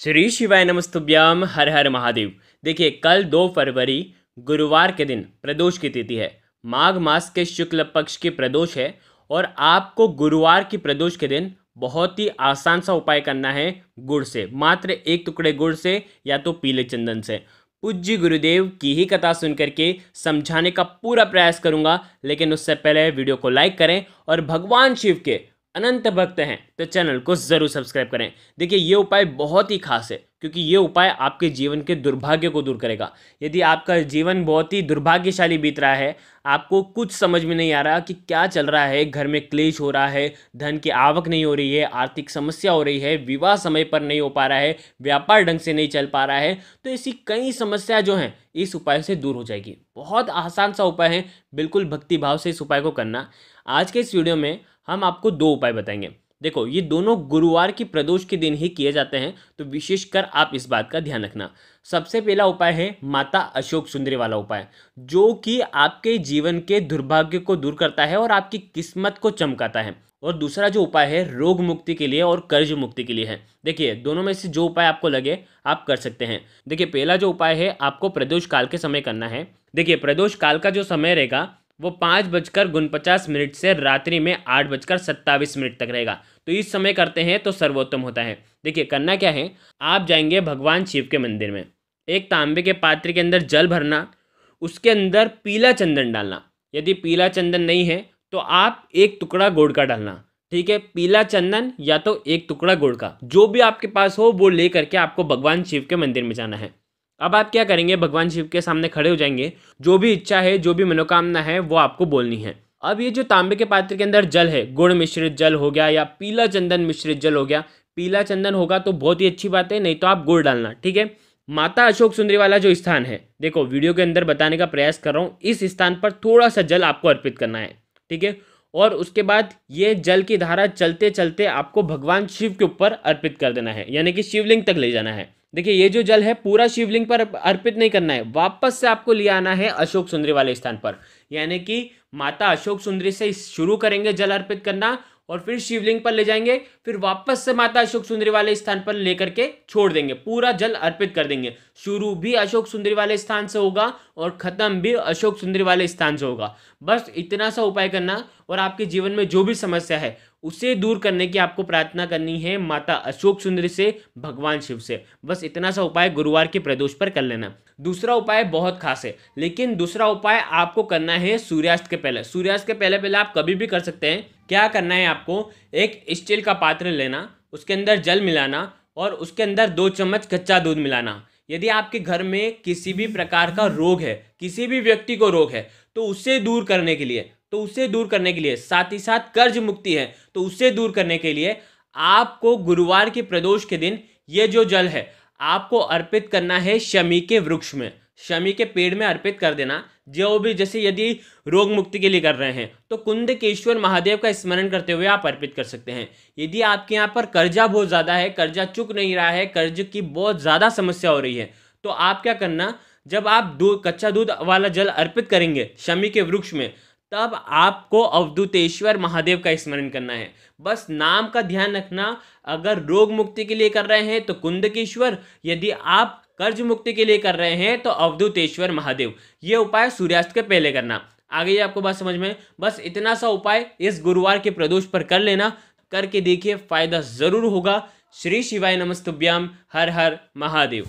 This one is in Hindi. श्री शिवाय नमस्तुभ्याम। हर हर महादेव। देखिए, कल 2 फरवरी गुरुवार के दिन प्रदोष की तिथि है। माघ मास के शुक्ल पक्ष की प्रदोष है और आपको गुरुवार की प्रदोष के दिन बहुत ही आसान सा उपाय करना है गुड़ से, मात्र 1 टुकड़े गुड़ से या तो पीले चंदन से। पूज्य गुरुदेव की ही कथा सुनकर के समझाने का पूरा प्रयास करूंगा, लेकिन उससे पहले वीडियो को लाइक करें और भगवान शिव के अनंत भक्त हैं तो चैनल को ज़रूर सब्सक्राइब करें। देखिए, ये उपाय बहुत ही खास है क्योंकि ये उपाय आपके जीवन के दुर्भाग्य को दूर करेगा। यदि आपका जीवन बहुत ही दुर्भाग्यशाली बीत रहा है, आपको कुछ समझ में नहीं आ रहा कि क्या चल रहा है, घर में क्लेश हो रहा है, धन की आवक नहीं हो रही है, आर्थिक समस्या हो रही है, विवाह समय पर नहीं हो पा रहा है, व्यापार ढंग से नहीं चल पा रहा है, तो ऐसी कई समस्या जो हैं इस उपाय से दूर हो जाएगी। बहुत आसान सा उपाय है, बिल्कुल भक्तिभाव से इस उपाय को करना। आज के इस वीडियो में हम आपको 2 उपाय बताएंगे। देखो, ये दोनों गुरुवार की प्रदोष के दिन ही किए जाते हैं, तो विशेषकर आप इस बात का ध्यान रखना। सबसे पहला उपाय है माता अशोक सुंदरी वाला उपाय, जो कि आपके जीवन के दुर्भाग्य को दूर करता है और आपकी किस्मत को चमकाता है। और दूसरा जो उपाय है रोग मुक्ति के लिए और कर्ज मुक्ति के लिए है। देखिए, दोनों में से जो उपाय आपको लगे आप कर सकते हैं। देखिए, पहला जो उपाय है आपको प्रदोष काल के समय करना है। देखिए, प्रदोष काल का जो समय रहेगा वो 5:49 से रात्रि में 8:27 तक रहेगा, तो इस समय करते हैं तो सर्वोत्तम होता है। देखिए, करना क्या है, आप जाएंगे भगवान शिव के मंदिर में, एक तांबे के पात्र के अंदर जल भरना, उसके अंदर पीला चंदन डालना। यदि पीला चंदन नहीं है तो आप 1 टुकड़ा गुड़ का डालना। ठीक है, पीला चंदन या तो 1 टुकड़ा गुड़ का, जो भी आपके पास हो वो ले करके आपको भगवान शिव के मंदिर में जाना है। अब आप क्या करेंगे, भगवान शिव के सामने खड़े हो जाएंगे, जो भी इच्छा है, जो भी मनोकामना है वो आपको बोलनी है। अब ये जो तांबे के पात्र के अंदर जल है, गुड़ मिश्रित जल हो गया या पीला चंदन मिश्रित जल हो गया, पीला चंदन होगा तो बहुत ही अच्छी बात है, नहीं तो आप गुड़ डालना। ठीक है, माता अशोक सुंदरी वाला जो स्थान है, देखो वीडियो के अंदर बताने का प्रयास कर रहा हूँ, इस स्थान पर थोड़ा सा जल आपको अर्पित करना है। ठीक है, और उसके बाद ये जल की धारा चलते चलते आपको भगवान शिव के ऊपर अर्पित कर देना है, यानी कि शिवलिंग तक ले जाना है। देखिए, ये जो जल है पूरा शिवलिंग पर अर्पित नहीं करना है, वापस से आपको ले आना है अशोक सुंदरी वाले स्थान पर, यानी कि माता अशोक सुंदरी से शुरू करेंगे जल अर्पित करना और फिर शिवलिंग पर ले जाएंगे, फिर वापस से माता अशोक सुंदरी वाले स्थान पर लेकर के छोड़ देंगे, पूरा जल अर्पित कर देंगे। शुरू भी अशोक सुंदरी वाले स्थान से होगा और खत्म भी अशोक सुंदरी वाले स्थान से होगा। बस इतना सा उपाय करना और आपके जीवन में जो भी समस्या है उसे दूर करने की आपको प्रार्थना करनी है माता अशोक सुंदरी से, भगवान शिव से। बस इतना सा उपाय गुरुवार के प्रदोष पर कर लेना। दूसरा उपाय बहुत खास है, लेकिन दूसरा उपाय आपको करना है सूर्यास्त के पहले। सूर्यास्त के पहले पहले आप कभी भी कर सकते हैं। क्या करना है आपको, एक स्टील का पात्र लेना, उसके अंदर जल मिलाना और उसके अंदर 2 चम्मच कच्चा दूध मिलाना। यदि आपके घर में किसी भी प्रकार का रोग है, किसी भी व्यक्ति को रोग है तो उसे दूर करने के लिए, साथ ही साथ कर्ज मुक्ति है तो उसे दूर करने के लिए आपको गुरुवार के प्रदोष के दिन ये जो जल है आपको अर्पित करना है शमी के वृक्ष में, शमी के पेड़ में अर्पित कर देना। जो भी, जैसे यदि रोग मुक्ति के लिए कर रहे हैं तो कुंद केश्वर महादेव का स्मरण करते हुए आप अर्पित कर सकते हैं। यदि आपके यहाँ पर कर्जा बहुत ज़्यादा है, कर्जा चुक नहीं रहा है, कर्ज की बहुत ज़्यादा समस्या हो रही है, तो आप क्या करना, जब आप कच्चा दूध वाला जल अर्पित करेंगे शमी के वृक्ष में, तब आपको अवधुतेश्वर महादेव का स्मरण करना है। बस नाम का ध्यान रखना। अगर रोग मुक्ति के लिए कर रहे हैं तो कुंदकेश्वर, यदि आप कर्ज मुक्ति के लिए कर रहे हैं तो अवधुतेश्वर महादेव। ये उपाय सूर्यास्त के पहले करना। आगे आपको बात समझ में। बस इतना सा उपाय इस गुरुवार के प्रदोष पर कर लेना, करके देखिए, फायदा जरूर होगा। श्री शिवाय नमस्तुभ्याम। हर हर महादेव।